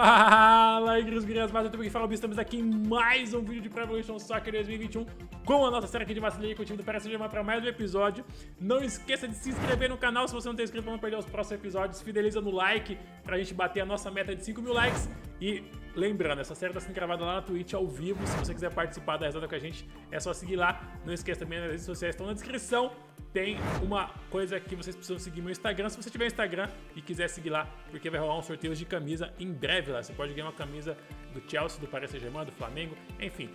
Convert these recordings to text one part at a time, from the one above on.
Fala, Igrejas Gurias, mas eu também falo, estamos aqui em mais um vídeo de Pro Evolution Soccer 2021 com a nossa série aqui de Marseille com o time do Paris Saint-Germain para mais um episódio. Não esqueça de se inscrever no canal se você não está inscrito para não perder os próximos episódios. Fideliza no like para a gente bater a nossa meta de 5 mil likes. E lembrando, essa série está sendo gravada lá na Twitch ao vivo. Se você quiser participar da risada com a gente, é só seguir lá. Não esqueça também, as redes sociais estão na descrição. Tem uma coisa que vocês precisam seguir meu Instagram. Se você tiver Instagram e quiser seguir lá, porque vai rolar um sorteio de camisa em breve lá. Você pode ganhar uma camisa do Chelsea, do Paris Saint-Germain, do Flamengo. Enfim,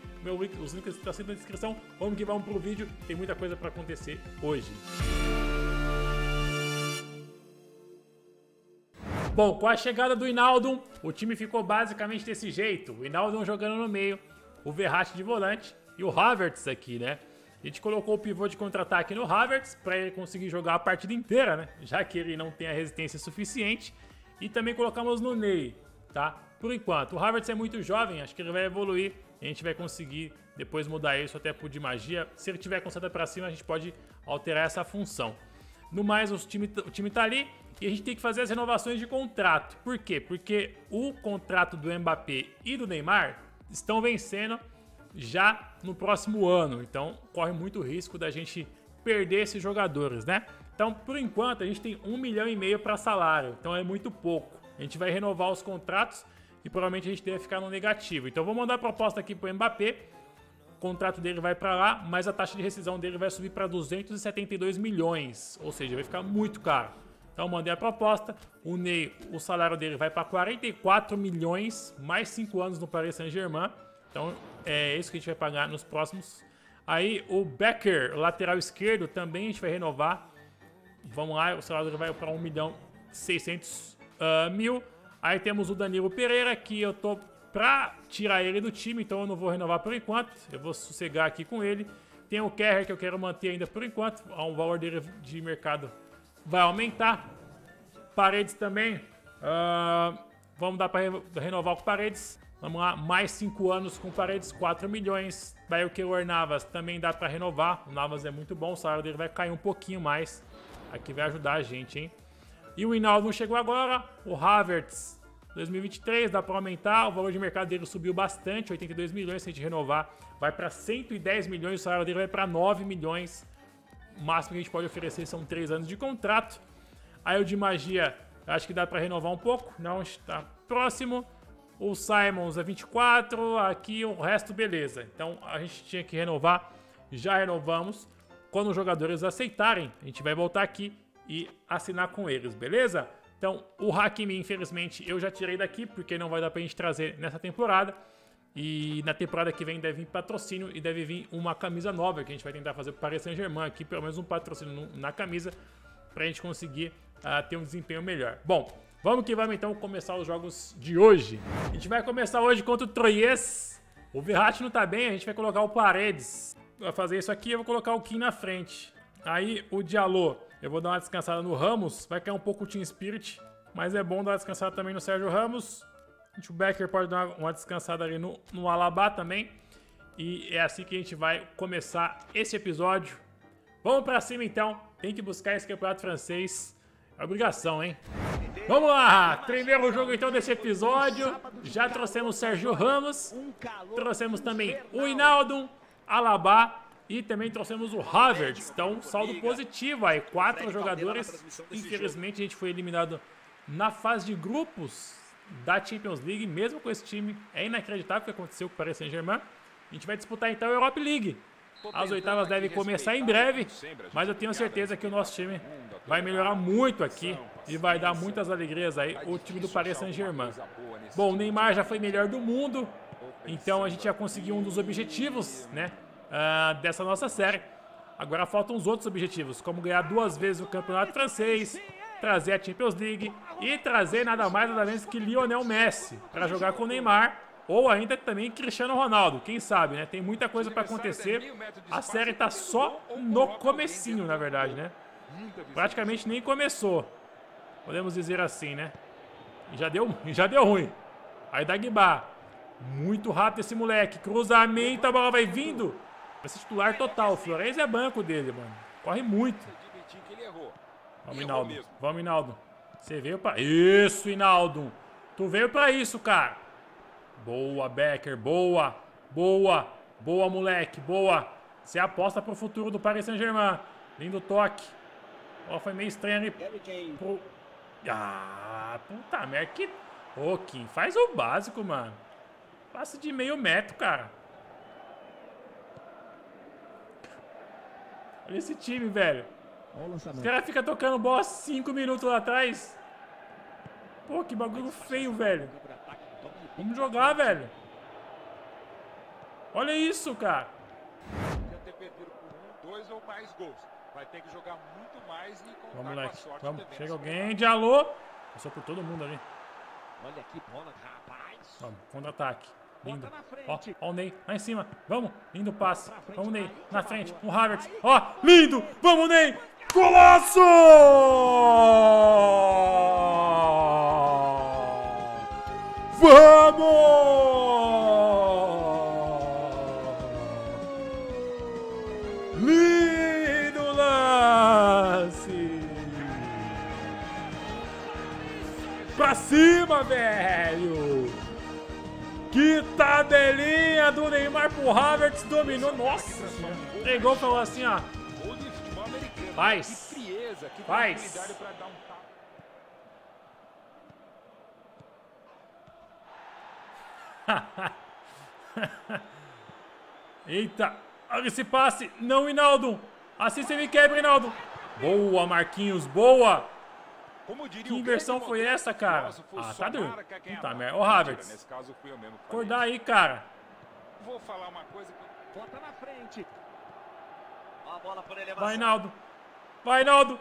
os links estão sempre na descrição. Vamos que vamos pro vídeo. Tem muita coisa para acontecer hoje. Bom, com a chegada do Inaldo, o time ficou basicamente desse jeito. O Inaldo jogando no meio, o Verratti de volante e o Havertz aqui, né? A gente colocou o pivô de contra-ataque no Havertz para ele conseguir jogar a partida inteira, né? Já que ele não tem a resistência suficiente. E também colocamos no Ney, tá? Por enquanto. O Havertz é muito jovem, acho que ele vai evoluir. A gente vai conseguir depois mudar isso até por de magia. Se ele tiver com seta para cima, a gente pode alterar essa função. No mais, o time tá ali e a gente tem que fazer as renovações de contrato. Por quê? Porque o contrato do Mbappé e do Neymar estão vencendo já no próximo ano, então corre muito risco da gente perder esses jogadores, né? Então, por enquanto, a gente tem 1,5 milhão para salário, então é muito pouco. A gente vai renovar os contratos e provavelmente a gente deve ficar no negativo. Então, vou mandar a proposta aqui para o Mbappé, o contrato dele vai para lá, mas a taxa de rescisão dele vai subir para 272 milhões, ou seja, vai ficar muito caro. Então, mandei a proposta, o Ney, o salário dele vai para 44 milhões, mais 5 anos no Paris Saint-Germain. Então, é isso que a gente vai pagar nos próximos. Aí, o Becker, lateral esquerdo, também a gente vai renovar. Vamos lá, o salário vai para 1.600.000. Aí temos o Danilo Pereira, que eu tô pra tirar ele do time, então eu não vou renovar por enquanto. Eu vou sossegar aqui com ele. Tem o Kehrer, que eu quero manter ainda por enquanto. O valor dele de mercado vai aumentar. Paredes também. Vamos dar para renovar com o Paredes. Vamos lá, mais 5 anos com Paredes, 4 milhões. Daí o Keylor Navas também dá para renovar. O Navas é muito bom, o salário dele vai cair um pouquinho mais. Aqui vai ajudar a gente, hein? E o Hinaldo chegou agora. O Havertz, 2023, dá para aumentar. O valor de mercado dele subiu bastante, 82 milhões. Se a gente renovar, vai para 110 milhões. O salário dele vai para 9 milhões. O máximo que a gente pode oferecer são 3 anos de contrato. Aí o de magia, acho que dá para renovar um pouco. Não está próximo. O Simons é 24, aqui o resto beleza. Então a gente tinha que renovar, já renovamos. Quando os jogadores aceitarem, a gente vai voltar aqui e assinar com eles, beleza? Então o Hakimi, infelizmente, eu já tirei daqui, porque não vai dar pra gente trazer nessa temporada. E na temporada que vem deve vir patrocínio e deve vir uma camisa nova, que a gente vai tentar fazer pro Paris Saint-Germain aqui, pelo menos um patrocínio na camisa, pra gente conseguir ter um desempenho melhor. Bom, vamos que vamos então começar os jogos de hoje. A gente vai começar hoje contra o Troyes. O Verratti não tá bem, a gente vai colocar o Paredes. Vai fazer isso aqui, eu vou colocar o Kim na frente. Aí o Diallo, eu vou dar uma descansada no Ramos. Vai cair um pouco o Team Spirit, mas é bom dar uma descansada também no Sergio Ramos. O Becker pode dar uma descansada ali no Alaba também. E é assim que a gente vai começar esse episódio. Vamos pra cima então, tem que buscar esse campeonato francês. É obrigação, hein? Vamos lá! Primeiro jogo então desse episódio. Já trouxemos Sergio Ramos. Trouxemos também o Inaldo, Alaba e também trouxemos o Havertz. Então, saldo positivo aí. 4 jogadores. Infelizmente, a gente foi eliminado na fase de grupos da Champions League. Mesmo com esse time, é inacreditável o que aconteceu com o Paris Saint-Germain. A gente vai disputar então a Europa League. As oitavas devem começar em breve, mas eu tenho certeza que o nosso time vai melhorar muito aqui e vai dar muitas alegrias aí o time do Paris Saint-Germain. Bom, o Neymar já foi melhor do mundo, então a gente já conseguiu um dos objetivos, né, dessa nossa série. Agora faltam os outros objetivos, como ganhar 2 vezes o campeonato francês, trazer a Champions League e trazer nada mais nada menos que Lionel Messi para jogar com o Neymar. Ou ainda também Cristiano Ronaldo, quem sabe, né? Tem muita coisa pra acontecer. A série tá só no comecinho, na verdade, né? Praticamente nem começou, podemos dizer assim, né? E já deu ruim. Aí Dagba, muito rápido esse moleque. Cruzamento, a bola vai vindo. Vai ser titular total, o Florenzi é banco dele, mano. Corre muito. Vamos, Hinaldo. Vamos, Hinaldo. Você veio pra... Isso, Hinaldo. Tu veio pra isso, cara. Boa, Becker. Boa. Boa. Boa, moleque. Boa. Você aposta pro futuro do Paris Saint-Germain. Lindo toque. Ó, foi meio estranho ali. Pro... Ah, puta merda. Que... Ô, Kim, faz o básico, mano. Passa de meio metro, cara. Olha esse time, velho. Os caras ficam tocando bola 5 minutos lá atrás. Pô, que bagulho feio, velho. Vamos jogar, velho. Olha isso, cara. Vamos, moleque. Vamos. Chega alguém. Diallo. Passou por todo mundo ali. Olha aqui, bola, rapaz. Vamos, contra-ataque. Lindo. Ó o Ney. Lá em cima. Vamos. Lindo passe. Vamos, Ney. Na frente. Um Havertz. Ó, lindo. Vamos, Ney. Golaço! Vamos! Lindo lance! Pra cima, velho! Que tabelinha do Neymar pro Havertz, dominou. Nossa! Pegou, falou assim, ó. Faz! Faz! Eita! Olha esse passe! Não, Hinaldo! Assim você me quebra, Hinaldo! Boa, Marquinhos! Boa! Que inversão foi essa, cara? Ah, tá duro! Puta merda! Ô, Havertz! Acordar aí, cara! Vou falar uma coisa... Bota na frente! Wijnaldo! Wijnaldo!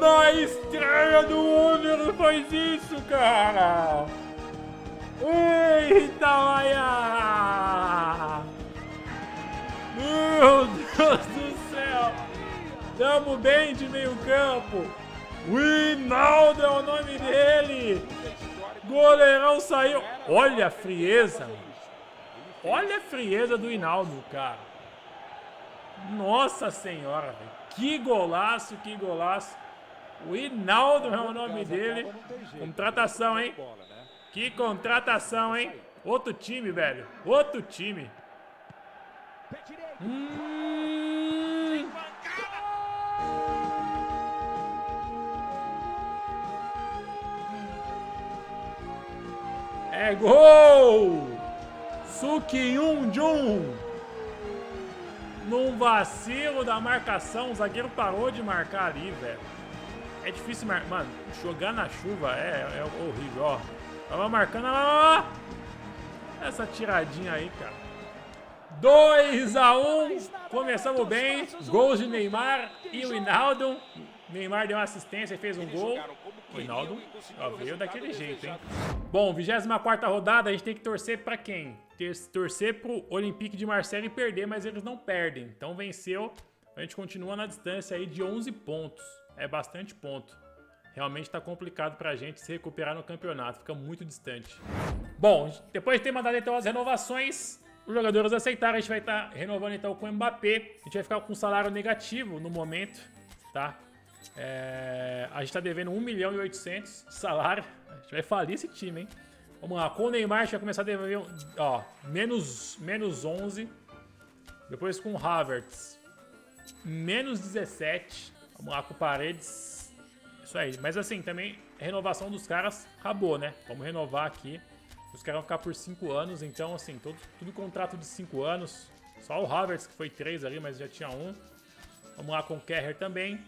Na estreia do União faz isso, cara! Eita, Maia! Meu Deus do céu! Tamo bem de meio campo! Rinaldo é o nome dele! Goleirão saiu! Olha a frieza! Olha a frieza do Inaldo, cara. Nossa senhora, velho. Que golaço, que golaço. O Inaldo é o nome dele. Contratação, hein? Que contratação, hein? Outro time, velho. Outro time. É gol! Sukyun Jun. Num vacilo da marcação, o zagueiro parou de marcar ali, velho. É difícil marcar. Mano, jogar na chuva é horrível, ó. Tava marcando. Ó, essa tiradinha aí, cara. 2-1. Começamos bem. Gols de Neymar e o Wijinaldo. Neymar deu uma assistência e fez um gol. O Hinaldo veio daquele jeito, hein? Bom, 24ª rodada, a gente tem que torcer pra quem? Torcer pro Olympique de Marseille perder, mas eles não perdem. Então venceu, a gente continua na distância aí de 11 pontos. É bastante ponto. Realmente tá complicado pra gente se recuperar no campeonato, fica muito distante. Bom, depois de ter mandado então as renovações, os jogadores aceitaram, a gente vai estar renovando então com o Mbappé. A gente vai ficar com um salário negativo no momento, tá? A gente tá devendo 1.800.000 de salário. A gente vai falir esse time, hein? Vamos lá, com o Neymar a gente vai começar a dever ó, menos 11. Depois com o Havertz, menos 17. Vamos lá, com o Paredes. Isso aí, mas assim, também a renovação dos caras acabou, né? Vamos renovar aqui. Os caras vão ficar por 5 anos, então assim, tudo contrato de 5 anos. Só o Havertz que foi 3 ali, mas já tinha um. Vamos lá com o Kehrer também.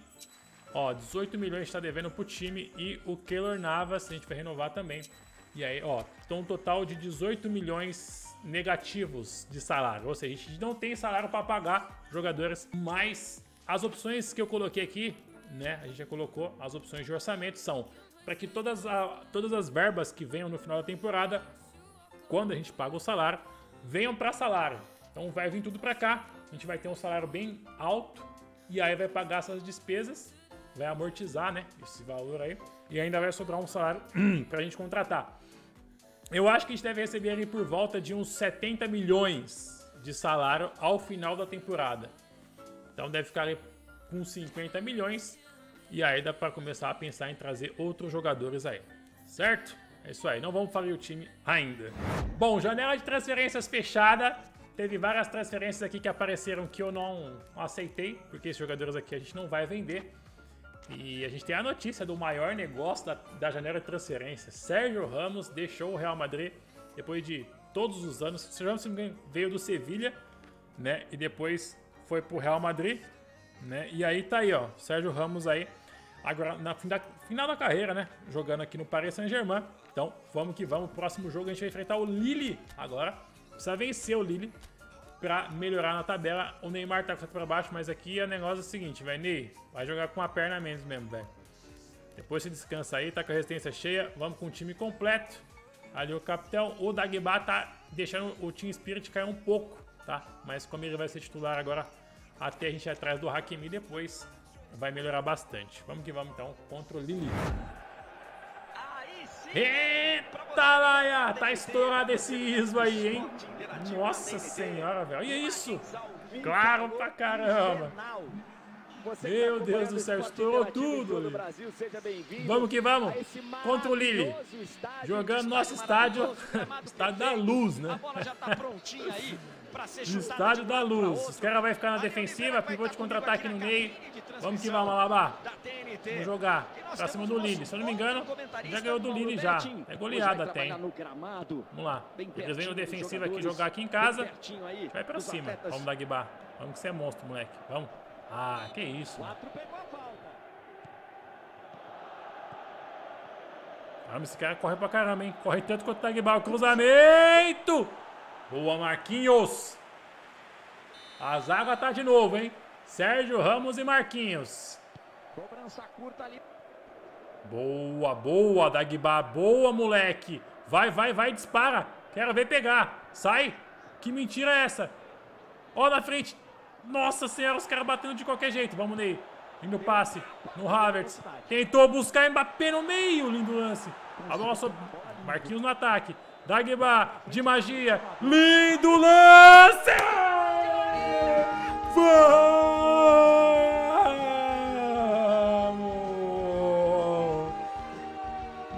Ó, 18 milhões a gente tá devendo pro time e o Keylor Navas a gente vai renovar também. E aí, ó, então um total de 18 milhões negativos de salário. Ou seja, a gente não tem salário para pagar jogadores, mas as opções que eu coloquei aqui, né, a gente já colocou as opções de orçamento são para que todas as verbas que venham no final da temporada, quando a gente paga o salário, venham para salário. Então vai vir tudo para cá, a gente vai ter um salário bem alto e aí vai pagar essas despesas. Vai amortizar, né, esse valor aí. E ainda vai sobrar um salário pra gente contratar. Eu acho que a gente deve receber ali por volta de uns 70 milhões de salário ao final da temporada. Então deve ficar ali com 50 milhões e aí dá para começar a pensar em trazer outros jogadores aí, certo? É isso aí, não vamos falir o time ainda. Bom, janela de transferências fechada. Teve várias transferências aqui que apareceram que eu não aceitei, porque esses jogadores aqui a gente não vai vender. E a gente tem a notícia do maior negócio da janela de transferência. Sergio Ramos deixou o Real Madrid depois de todos os anos. Sergio Ramos veio do Sevilha, né? E depois foi pro Real Madrid, né? E aí tá aí, ó. Sergio Ramos aí, agora na final da carreira, né? Jogando aqui no Paris Saint-Germain. Então, vamos que vamos. Próximo jogo a gente vai enfrentar o Lille agora. Precisa vencer o Lille pra melhorar na tabela. O Neymar tá com pra baixo, mas aqui o negócio é o seguinte, velho. Ney, vai jogar com a perna menos mesmo, velho. Depois você descansa aí, tá com a resistência cheia. Vamos com o time completo. Ali o capitão. O Dagba tá deixando o Team Spirit cair um pouco, tá? Mas como ele vai ser titular agora, até a gente ir atrás do Hakimi depois, vai melhorar bastante. Vamos que vamos, então, contra o Lille. Eita, Laia! Tá estourado esse ismo aí, hein? Nossa senhora, velho. Olha isso! Claro pra caramba! Meu Deus do céu, estourou tudo! Vamos que vamos! Contra o Lille! Jogando nosso estádio, estádio da luz, né? Estádio da luz. Os caras vão ficar na defensiva, pivote contra-ataque no meio. Vamos que vamos, Alaba. Vamos jogar pra cima do Lille. Se eu não me engano, já ganhou do Lille já. É goleada até, hein? Vamos lá. Eles vêm no defensivo aqui jogar aqui em casa. Vai pra cima. Vamos, Dagba. Vamos que você é monstro, moleque. Vamos. Ah, que isso. Mano. Esse cara corre pra caramba, hein? Corre tanto quanto o Dagba. O cruzamento! Boa, Marquinhos. A zaga tá de novo, hein? Sérgio Ramos e Marquinhos. Cobrança curta ali. Boa, boa, Dagba. Boa, moleque. Vai, vai, vai, dispara. Quero ver pegar. Sai. Que mentira é essa? Ó, na frente. Nossa senhora, os caras batendo de qualquer jeito. Vamos, Ney. Lindo passe no Havertz. Tentou buscar Mbappé no meio. Lindo lance. A bola sob... Marquinhos no ataque. Dagba, de magia, lindo lance! Vamos!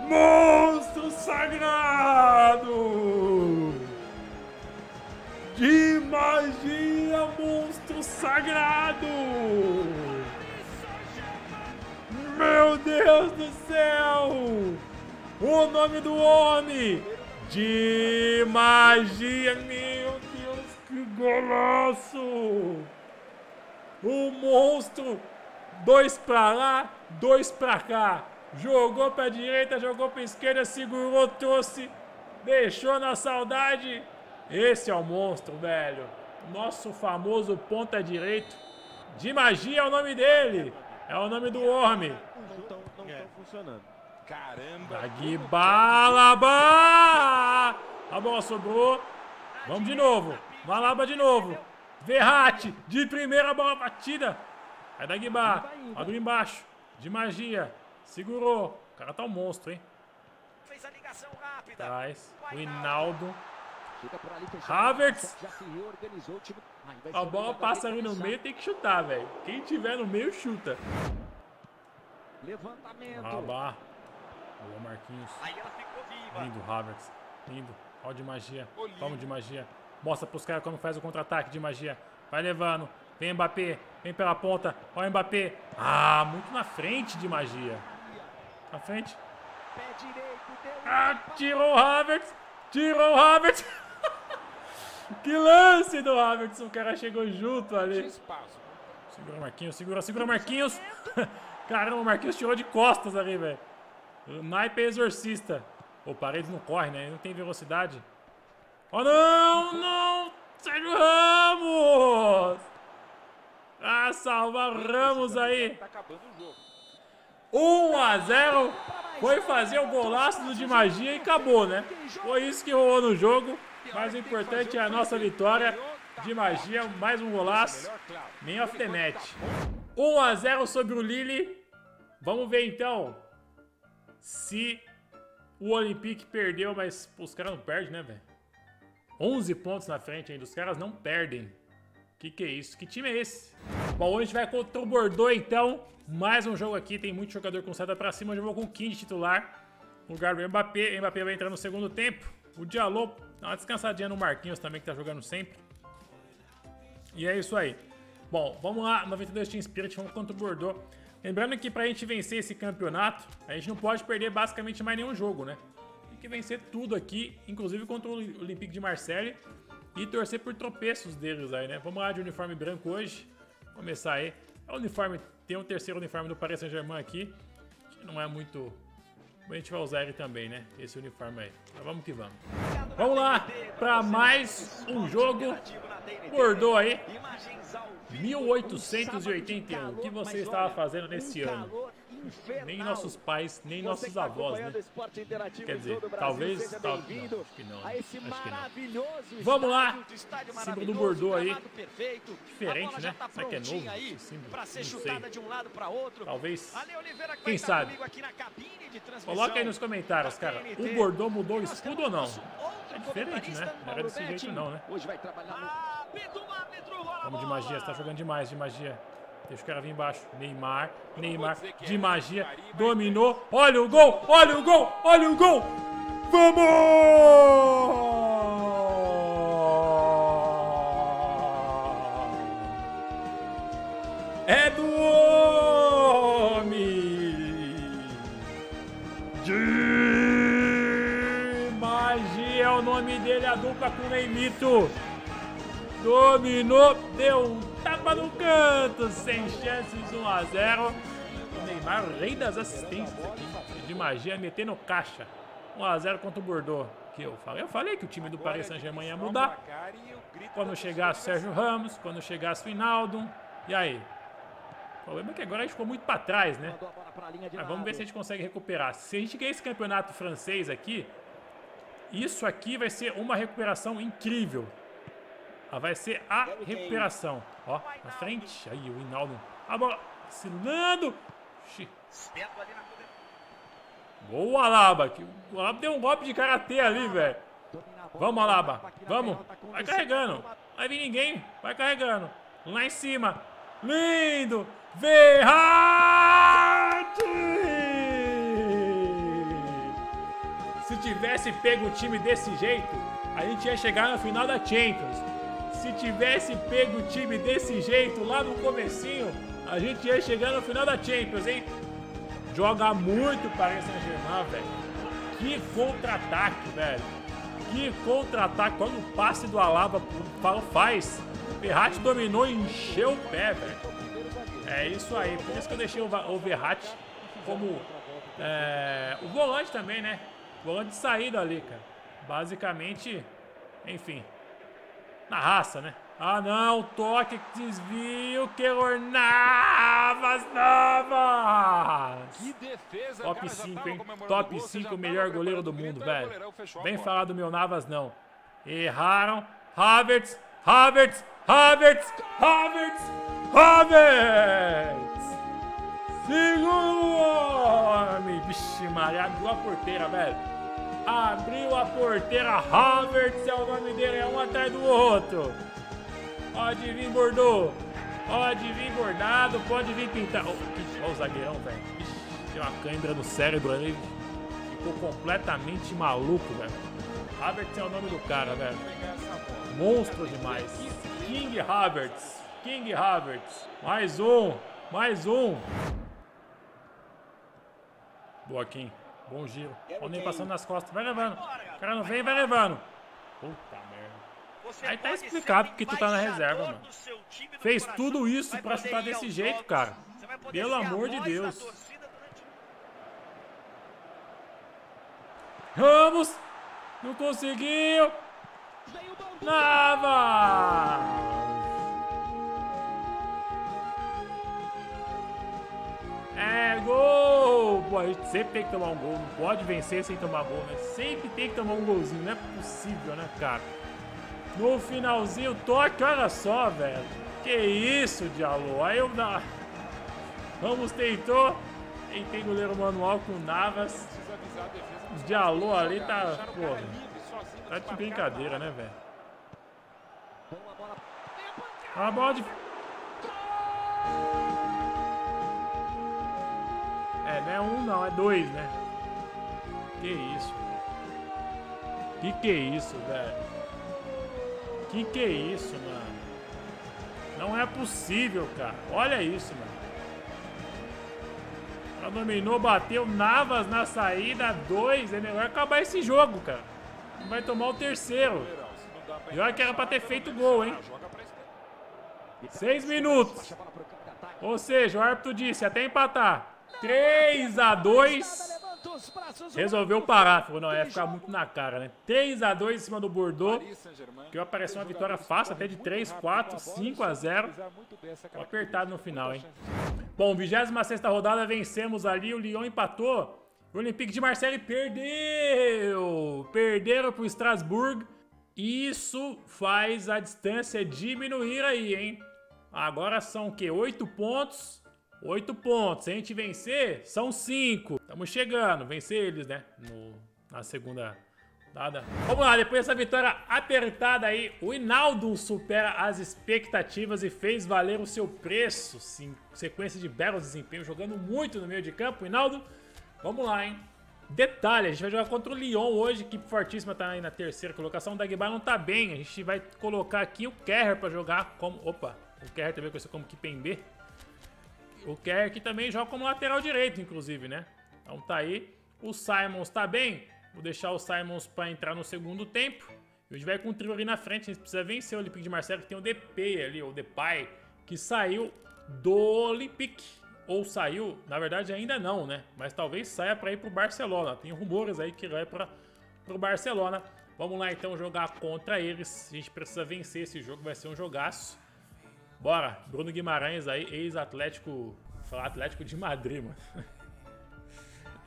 Monstro sagrado! De magia, monstro sagrado! Meu Deus do céu! O nome do homem! De magia, meu Deus, que golaço! O monstro, dois pra lá, dois pra cá. Jogou pra direita, jogou pra esquerda, segurou, trouxe, deixou na saudade. Esse é o monstro, velho. Nosso famoso ponta direito. De magia é o nome dele, é o nome do homem. Não tá funcionando. Caramba! Alaba! A bola sobrou. Vamos de novo. Alaba de novo. Verratti. De primeira, bola batida. Aí Dagba. Abriu embaixo. De magia. Segurou. O cara tá um monstro, hein? Fez a ligação rápida. Traz. Rinaldo. Havertz. A bola passa ali no meio. Tem que chutar, velho. Quem tiver no meio, chuta. Levantamento. Alaba. Boa, Marquinhos. Aí ela ficou viva. Lindo, Havertz. Lindo. Ó, de magia. Toma de magia. Mostra pros caras como faz o contra-ataque de magia. Vai levando. Vem, Mbappé. Vem pela ponta. Ó, o Mbappé. Ah, muito na frente de magia. Na frente. Ah, tirou o Havertz. Tirou o Havertz. Que lance do Havertz. O cara chegou junto ali. Segura, Marquinhos. Segura, segura, Marquinhos. Caramba, o Marquinhos tirou de costas ali, velho. O naipe exorcista. O Paredes não corre, né? Ele não tem velocidade. Oh, não! Não! Sérgio Ramos! Ah, salva Ramos aí. 1 a 0. Foi fazer o golaço do de magia e acabou, né? Foi isso que rolou no jogo. Mas o importante é a nossa vitória. De magia, mais um golaço. Man of the match. 1 a 0 sobre o Lille. Vamos ver, então, se O Olympique perdeu, mas os caras não perdem, né, velho? 11 pontos na frente ainda, os caras não perdem. Que é isso? Que time é esse? Bom, hoje a gente vai contra o Bordeaux, então. Mais um jogo aqui, tem muito jogador com saída pra cima. Hoje eu vou com o King titular, no lugar do Mbappé. Mbappé vai entrar no segundo tempo. O Diallo dá uma descansadinha no Marquinhos também, que tá jogando sempre. E é isso aí. Bom, vamos lá, 92 Team Spirit, vamos contra o Bordeaux. Lembrando que pra gente vencer esse campeonato, a gente não pode perder basicamente mais nenhum jogo, né? Tem que vencer tudo aqui, inclusive contra o Olympique de Marseille. E torcer por tropeços deles aí, né? Vamos lá de uniforme branco hoje. Começar aí. É o uniforme, tem um terceiro uniforme do Paris Saint-Germain aqui. Que não é muito... A gente vai usar ele também, né? Esse uniforme aí. Mas vamos que vamos. Vamos lá para mais um jogo. Bordeaux aí. 1881. O que você estava fazendo nesse ano? Nem nossos pais, nem nossos avós, né? Quer dizer, talvez... Não, acho que não. Vamos lá. Símbolo do Bordeaux aí. Diferente, né? Será que é novo esse símbolo? Não sei. Talvez. Quem sabe? Coloca aí nos comentários, cara. O Bordeaux mudou o escudo ou não? É diferente, né? Não era desse jeito não, né? Vamos de magia. Você tá jogando demais de magia. Deixa o cara vir embaixo. Neymar, de magia, dominou. Olha o gol, olha o gol, olha o gol. Vamos! É do homem. De magia é o nome dele, a dupla com o Neymito. Dominou, deu um tapa no canto, sem chances, 1 a 0. O Neymar, o rei das assistências aqui, de magia, metendo caixa. 1 a 0 contra o Bordeaux. Que eu falei que o time do Paris Saint-Germain ia mudar. Quando chegasse o Sergio Ramos, quando chegasse o Hinaldo. E aí? O problema é que agora a gente ficou muito para trás, né? Mas vamos ver se a gente consegue recuperar. Se a gente ganhar esse campeonato francês aqui, isso aqui vai ser uma recuperação incrível. Vai ser a recuperação. Ó, na frente. Aí, o Inaldo. A bola. Assinando. Boa, Alaba. O Alaba deu um golpe de karatê ali, velho. Vamos, Alaba. Vamos. Vai carregando. Vai vir ninguém. Vai carregando. Lá em cima. Lindo. Verratti. Se tivesse pego o time desse jeito, a gente ia chegar na final da Champions. Se tivesse pego o time desse jeito lá no comecinho, a gente ia chegar no final da Champions, hein? Joga muito Paris Saint-Germain, velho. Que contra-ataque, velho. Que contra-ataque. Quando o passe do Alaba faz, o Verratti dominou e encheu o pé, velho. É isso aí. Por isso que eu deixei o Verratti como o volante também, né? Volante de saída ali, cara. Basicamente, enfim... Na raça, né? Ah, não. Toque, desvio. Keylor Navas. Que defesa, top cara, 5, hein? Top gol, 5, melhor goleiro do mundo, velho. Bem falar do meu Navas, não. Erraram. Havertz. Segundo homem. Vixe, Maria. Abriu a porteira, velho. Abriu a porteira, Havertz é o nome dele, é um atrás do outro. Pode vir, Bordeaux. Pode vir, bordado, pode vir pintar. Olha o zagueirão, velho. Tem uma cãibra no cérebro ali. Ficou completamente maluco, velho. Havertz é o nome do cara, velho. Monstro demais. King Havertz. Mais um. Boa, King. Bom giro. Olha nem passando nas costas. Vai levando. O cara não vem, vai levando. Puta merda. Aí tá explicado porque tu tá na reserva, mano. Fez tudo isso pra chutar desse jeito, cara. Pelo amor de Deus. Ramos! Não conseguiu! Nava! É gol! Pô, a gente sempre tem que tomar um gol. Não pode vencer sem tomar gol, né? Sempre tem que tomar um golzinho. Não é possível, né, cara? No finalzinho, toque. Olha só, velho. Que isso, Diallo. Aí eu... Ramos tentou. Tentei goleiro manual com o Navas. Os Diallo ali tá, porra, tá de brincadeira, né, velho? A bola de... É, não é um não, é dois, né? Que isso? Que é isso, velho? Que é isso, mano? Não é possível, cara. Olha isso, mano. Ela dominou, bateu, Navas na saída, dois. É melhor acabar esse jogo, cara. Vai tomar o terceiro. E olha que era pra ter feito gol, hein? 6 minutos. Ou seja, o árbitro disse até empatar. 3-2. Resolveu parar. Falou, não, ia ficar muito na cara, né? 3-2 em cima do Bordeaux. Que apareceu uma vitória fácil, até de 3-4, 5-0. Apertado no final, hein? Bom, 26ª rodada, vencemos ali. O Lyon empatou. O Olympique de Marseille perdeu. Perderam pro Strasbourg. Isso faz a distância diminuir aí, hein? Agora são o quê? 8 pontos. 8 pontos. Se a gente vencer, são 5. Estamos chegando. Vencer eles, né? Na segunda rodada. Vamos lá. Depois dessa vitória apertada aí, o Hinaldo supera as expectativas e fez valer o seu preço. Sim, sequência de belos desempenhos, jogando muito no meio de campo. Hinaldo, vamos lá, hein? Detalhe, a gente vai jogar contra o Lyon hoje, equipe fortíssima, tá aí na terceira colocação. O Dagba não tá bem. A gente vai colocar aqui o Kehrer pra jogar como... Opa, o Kehrer também conhecido como Kipembe. O Kehrer aqui também joga como lateral direito, inclusive, né? Então tá aí. O Simons tá bem. Vou deixar o Simons pra entrar no segundo tempo. E a gente vai com o trio ali na frente. A gente precisa vencer o Olympique de Marseille, que tem o Depay ali, ou Depay, que saiu do Olympique. Ou saiu, na verdade ainda não, né? Mas talvez saia pra ir pro Barcelona. Tem rumores aí que vai pro Barcelona. Vamos lá então jogar contra eles. A gente precisa vencer esse jogo, vai ser um jogaço. Bora, Bruno Guimarães aí, ex-Atlético... Falar Atlético de Madrid, mano.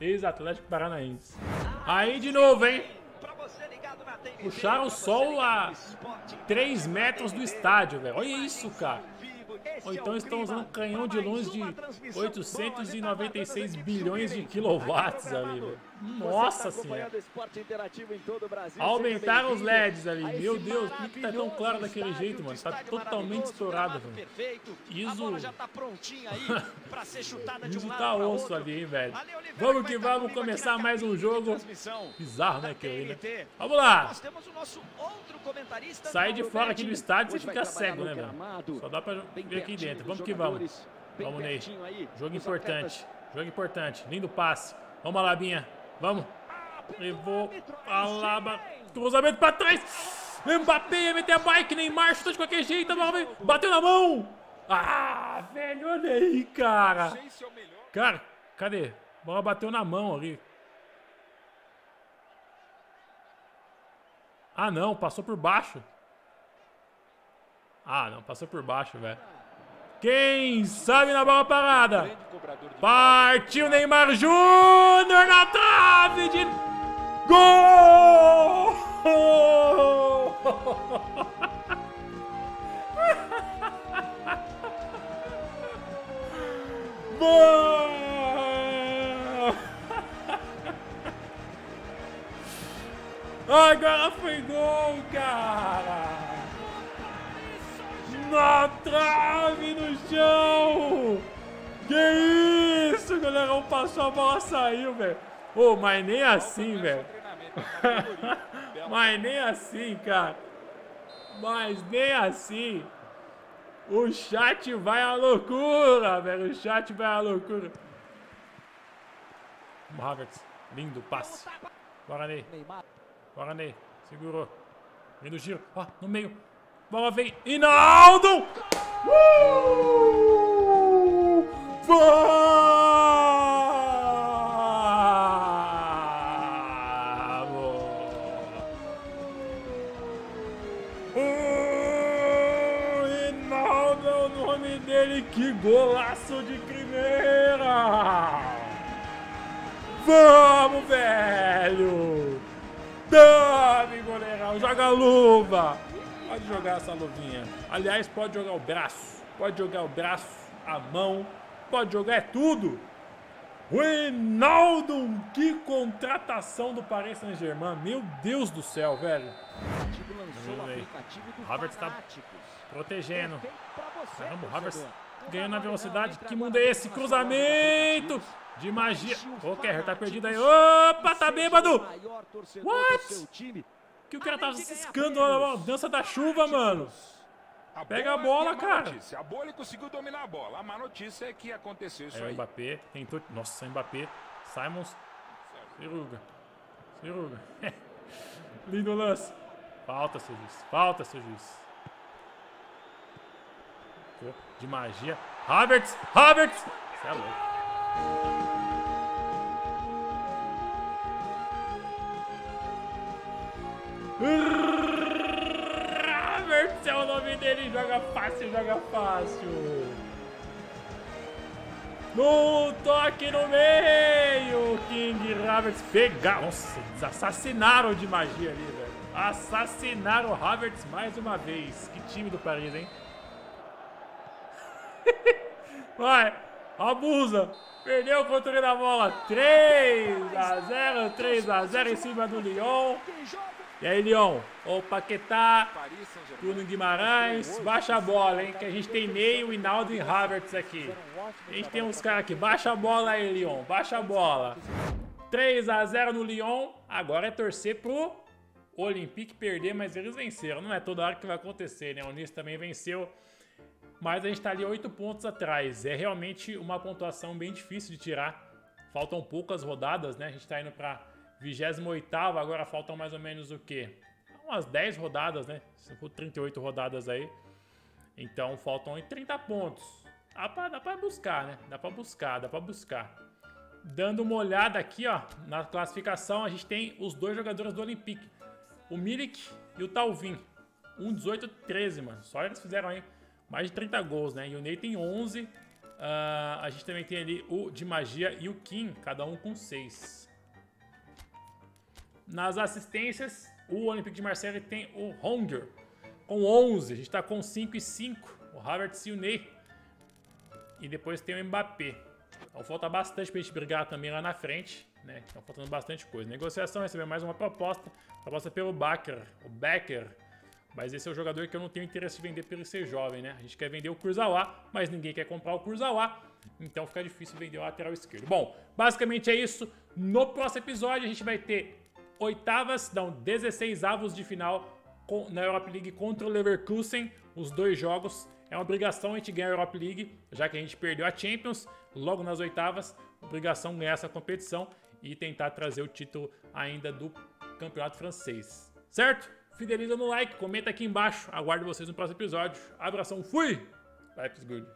Ex-Atlético Paranaense. Aí de novo, hein? Puxaram só a 3 metros do estádio, velho. Olha isso, cara. Ou então estão usando um canhão de luz de 896 bilhões de quilowatts ali, velho. Nossa senhora. Aumentaram os LEDs ali. Meu Deus, por que tá tão claro daquele jeito, mano? Tá totalmente estourado, velho. ISO... ISO tá osso ali, hein, velho. Vamos que vamos começar mais um jogo. Bizarro, né, aquele, né? Vamos lá. Sair de fora aqui do estádio, você fica cego, né, velho? Só dá pra ver aqui dentro. Vamos que vamos. Vamos, Ney. Jogo importante. Jogo importante. Lindo passe. Vamos, Alabinha. Vamos. Levou Alaba. Cruzamento pra trás. Mbappé ia meter a bike. Neymar chutou de qualquer jeito. Bateu na mão. Ah, velho. Olha aí, cara. Cara, cadê? A bola bateu na mão ali. Ah, não. Passou por baixo. Ah, não. Passou por baixo, velho. Quem sabe na bola parada. Partiu Neymar Júnior na trave de... Gol! Gol! Agora foi gol, cara! Na trave, no chão! Que isso, galerão! Passou a bola, saiu, velho! Ô, mas nem assim, velho! Mas nem assim, cara! Mas nem assim! O chat vai à loucura, velho! O chat vai à loucura! Havertz, lindo passe! Bora, Ney! Bora, Ney! Segurou! Lindo giro! Ó, no meio! Bola vem, Inaldo! Vamos! Inaldo é o nome dele, que golaço de primeira! Vamos, velho! Dame, goleirão, joga a luva! Pode jogar essa luvinha. Aliás, pode jogar o braço. Pode jogar o braço, a mão. Pode jogar, é tudo. O Inaldo, que contratação do Paris Saint-Germain. Meu Deus do céu, velho. O Havertz está protegendo. Caramba, o Havertz ganhou na velocidade. Que mundo é esse? Cruzamento de magia. O Kehrer tá perdido aí. Opa, tá bêbado. What? Que o cara tava ciscando a dança da chuva, mano. Pega a bola, cara. A bola conseguiu dominar a bola. A má notícia é que aconteceu isso aí. Mbappé tentou. Nossa, Mbappé. Simons. Ciruga. Ciruga. Lindo lance. Falta, seu juiz. Falta, seu juiz. De magia. Havertz. Havertz. Você é louco. Havertz é o nome dele. Joga fácil, joga fácil. No toque no meio. King Havertz pegar. Nossa, eles assassinaram de magia ali, velho. Assassinaram o Havertz mais uma vez. Que time do Paris, hein? Vai, abusa. Perdeu o controle da bola. 3-0, 3-0 em cima do Lyon. E aí, Lyon, o Paquetá, Bruno Guimarães, baixa a bola, hein? Que a gente tem Ney, Wijnaldum e Havertz aqui. A gente tem uns caras aqui, baixa a bola aí, Lyon, baixa a bola. 3-0 no Lyon, agora é torcer pro Olympique perder, mas eles venceram. Não é toda hora que vai acontecer, né? O Nice também venceu, mas a gente tá ali 8 pontos atrás. É realmente uma pontuação bem difícil de tirar. Faltam poucas rodadas, né? A gente tá indo pra 28ª, agora faltam mais ou menos o quê? Umas 10 rodadas, né? 38 rodadas aí. Então faltam 30 pontos. Dá pra buscar, né? Dá pra buscar. Dando uma olhada aqui, ó, na classificação, a gente tem os dois jogadores do Olympique. O Milik e o Talvin. 18-13, mano. Só eles fizeram aí mais de 30 gols, né? E o Ney tem 11. A gente também tem ali o Di Magia e o Kim, cada um com 6. Nas assistências, o Olympique de Marseille tem o Honger com 11. A gente está com 5 e 5. O Havertz e o Ney. E depois tem o Mbappé. Então falta bastante para a gente brigar também lá na frente, né? Estão faltando bastante coisa. Negociação, recebeu mais uma proposta. Proposta pelo Bakker. O Becker. Mas esse é o jogador que eu não tenho interesse de vender por ele ser jovem, né? A gente quer vender o Kruzawa, mas ninguém quer comprar o Kruzawa. Então fica difícil vender o lateral esquerdo. Bom, basicamente é isso. No próximo episódio a gente vai ter 16avos de final na Europa League contra o Leverkusen. Os dois jogos. É uma obrigação a gente ganhar a Europa League, já que a gente perdeu a Champions logo nas oitavas. Obrigação ganhar essa competição e tentar trazer o título ainda do campeonato francês. Certo? Fideliza no like, comenta aqui embaixo. Aguardo vocês no próximo episódio. Abração, fui! Life's good.